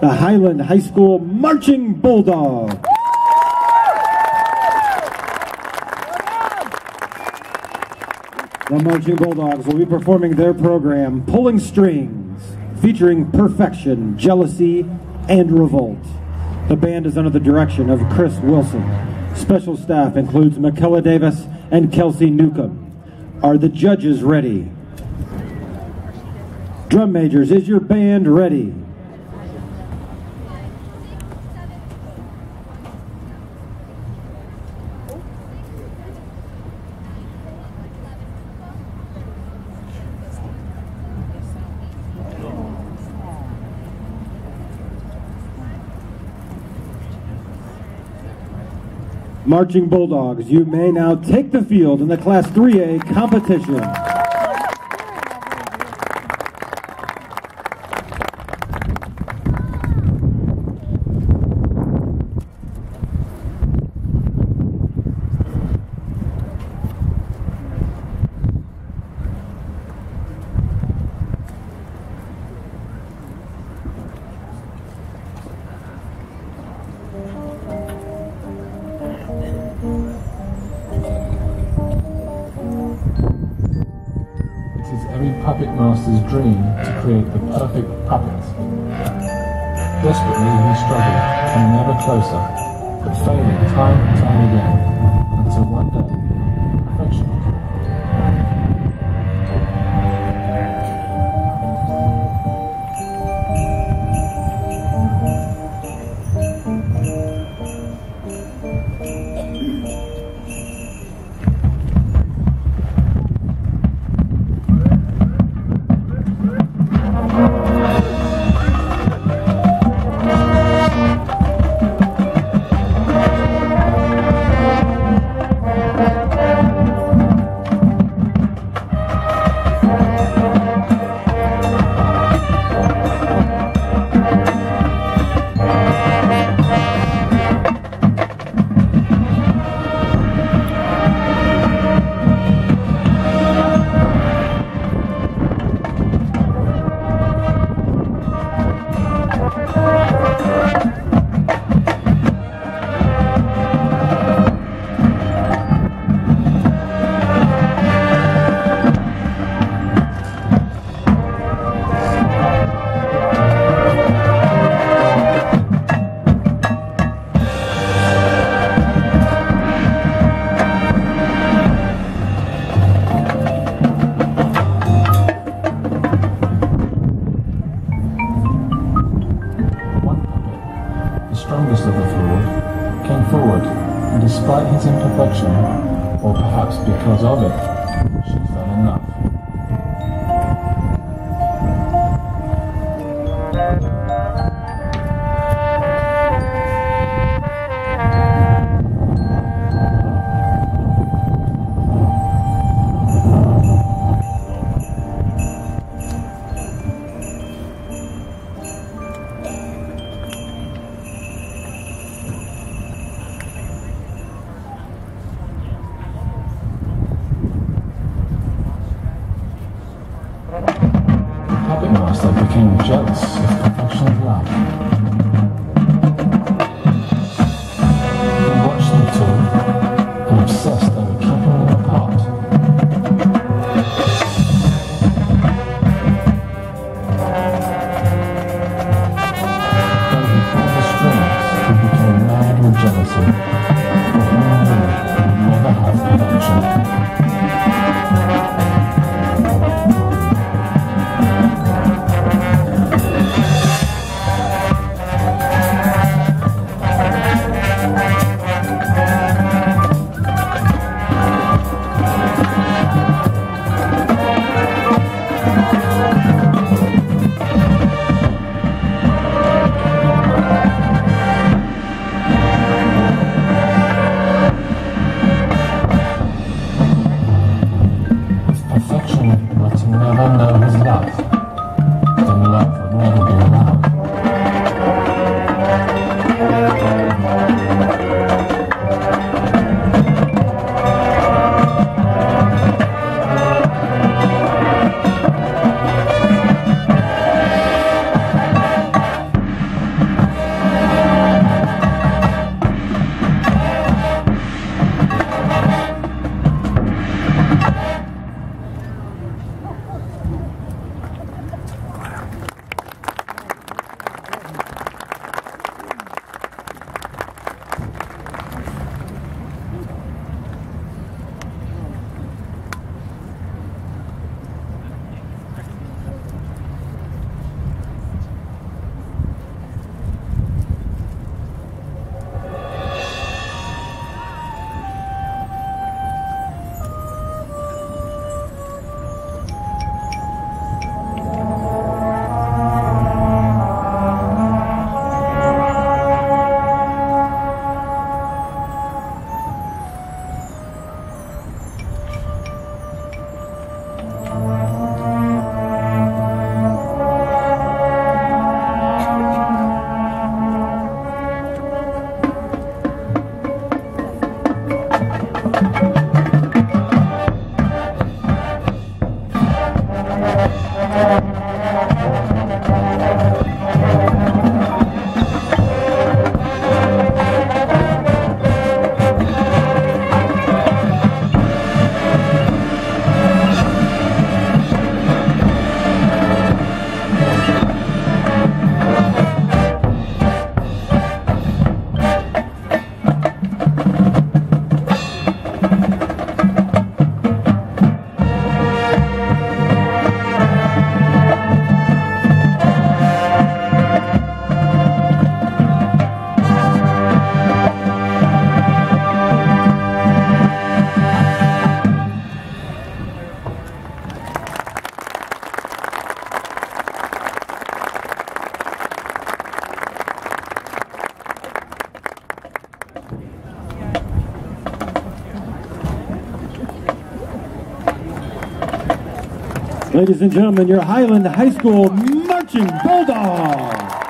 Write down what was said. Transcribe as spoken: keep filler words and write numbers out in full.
the Highland High School Marching Bulldogs. The Marching Bulldogs will be performing their program, Pulling Strings, featuring Perfection, Jealousy, and Revolt. The band is under the direction of Chris Wilson. Special staff includes McKella Davis and Kelsey Newcomb. Are the judges ready? Drum majors, is your band ready? Marching Bulldogs, you may now take the field in the Class three A competition. Puppet master's dream to create the perfect puppet. Desperately he struggled, coming ever closer, but failing time and time again, until one day, perfection came. Despite his imperfection, or perhaps because of it, she fell in love. The puppet master became jealous of perfection. Ladies and gentlemen, your Highland High School Marching Bulldogs.